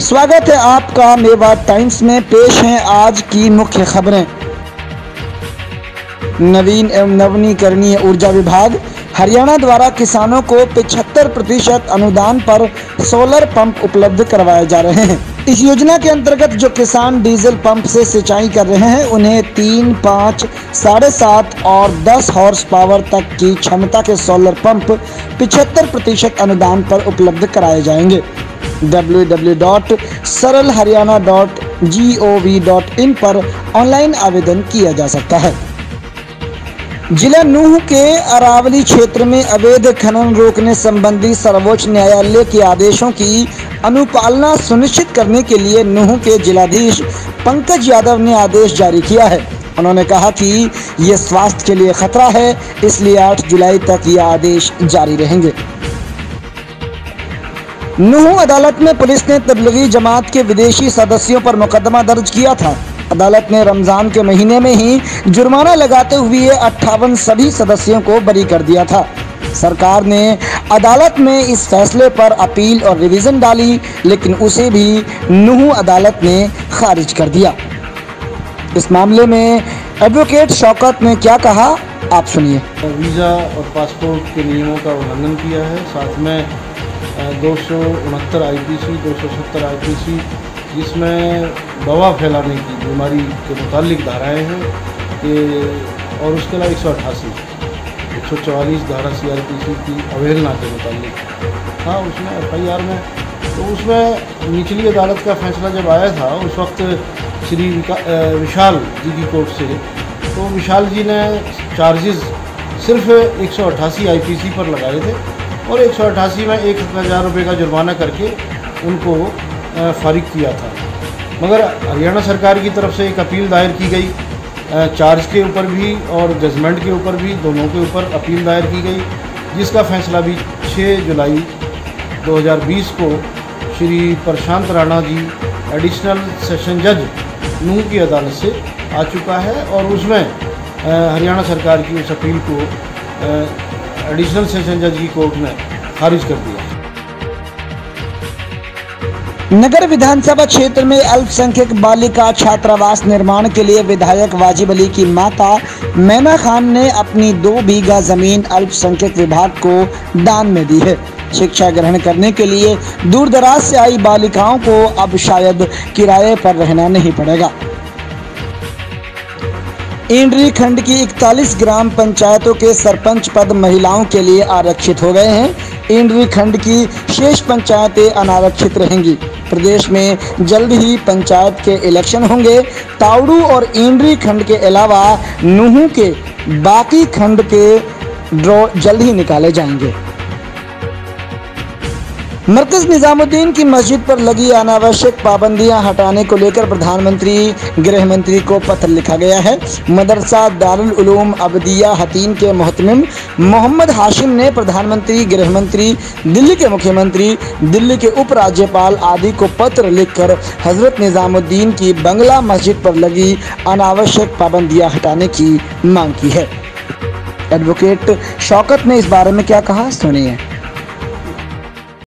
स्वागत है आपका मेवात टाइम्स में। पेश हैं आज की मुख्य खबरें। नवीन एवं नवीकरणीय ऊर्जा विभाग हरियाणा द्वारा किसानों को 75% अनुदान पर सोलर पंप उपलब्ध करवाए जा रहे हैं। इस योजना के अंतर्गत जो किसान डीजल पंप से सिंचाई कर रहे हैं उन्हें 3, 5, 7.5 और 10 हॉर्स पावर तक की क्षमता के सोलर पंप 75% अनुदान पर उपलब्ध कराए जाएंगे। www.सरलहरियाणा.gov.in पर ऑनलाइन आवेदन किया जा सकता है। जिला नूह के अरावली क्षेत्र में अवैध खनन रोकने संबंधी सर्वोच्च न्यायालय के आदेशों की अनुपालना सुनिश्चित करने के लिए नूह के जिलाधीश पंकज यादव ने आदेश जारी किया है। उन्होंने कहा कि ये स्वास्थ्य के लिए खतरा है, इसलिए 8 जुलाई तक ये आदेश जारी रहेंगे। नूह अदालत में पुलिस ने तबलीगी जमात के विदेशी सदस्यों पर मुकदमा दर्ज किया था। अदालत ने रमजान के महीने में ही जुर्माना लगाते हुए 58 सभी सदस्यों को बरी कर दिया था। सरकार ने अदालत में इस फैसले पर अपील और रिवीजन डाली, लेकिन उसे भी नूह अदालत ने खारिज कर दिया। इस मामले में एडवोकेट शौकत ने क्या कहा, आप सुनिए। वीज़ा और पासपोर्ट के नियमों का उल्लंघन किया है, साथ में 269 IPC 270 IPC जिसमें दवा फैलाने की बीमारी के मुतालिक धाराएँ हैं और उसके अलावा 148 धारा CRPC की अवहेलना के मुताबिक था उसमें FIR में। तो उसमें निचली अदालत का फैसला जब आया था उस वक्त श्री विशाल जी की कोर्ट से, तो विशाल जी ने चार्जेस सिर्फ 188 IPC पर लगाए थे और 188 में 1,000 रुपये का जुर्माना करके उनको फारिग किया था। मगर हरियाणा सरकार की तरफ से एक अपील दायर की गई, चार्ज के ऊपर भी और जजमेंट के ऊपर भी, दोनों के ऊपर अपील दायर की गई, जिसका फैसला भी 6 जुलाई 2020 को श्री प्रशांत राणा जी एडिशनल सेशन जज नूह की अदालत से आ चुका है। और उसमें हरियाणा सरकार की उस अपील को एडिशनल सेशन जज की कोर्ट ने खारिज कर दिया। नगर विधानसभा क्षेत्र में अल्पसंख्यक बालिका छात्रावास निर्माण के लिए विधायक वाजिब अली की माता मैना खान ने अपनी 2 बीघा जमीन अल्पसंख्यक विभाग को दान में दी है। शिक्षा ग्रहण करने के लिए दूर दराज से आई बालिकाओं को अब शायद किराए पर रहना नहीं पड़ेगा। इंड्री खंड की 41 ग्राम पंचायतों के सरपंच पद महिलाओं के लिए आरक्षित हो गए हैं। इंड्री खंड की शेष पंचायतें अनारक्षित रहेंगी। प्रदेश में जल्द ही पंचायत के इलेक्शन होंगे। तावड़ू और इंड्री खंड के अलावा नूह के बाकी खंड के ड्रॉ जल्द ही निकाले जाएंगे। मरकज निजामुद्दीन की मस्जिद पर लगी अनावश्यक पाबंदियां हटाने को लेकर प्रधानमंत्री गृह मंत्री को पत्र लिखा गया है। मदरसा दारुल उलूम अब्दिया हतीम के मोहतमिम मोहम्मद हाशिम ने प्रधानमंत्री, गृह मंत्री, दिल्ली के मुख्यमंत्री, दिल्ली के उपराज्यपाल आदि को पत्र लिखकर हजरत निजामुद्दीन की बंगला मस्जिद पर लगी अनावश्यक पाबंदियाँ हटाने की मांग की है। एडवोकेट शौकत ने इस बारे में क्या कहा, सुनिए।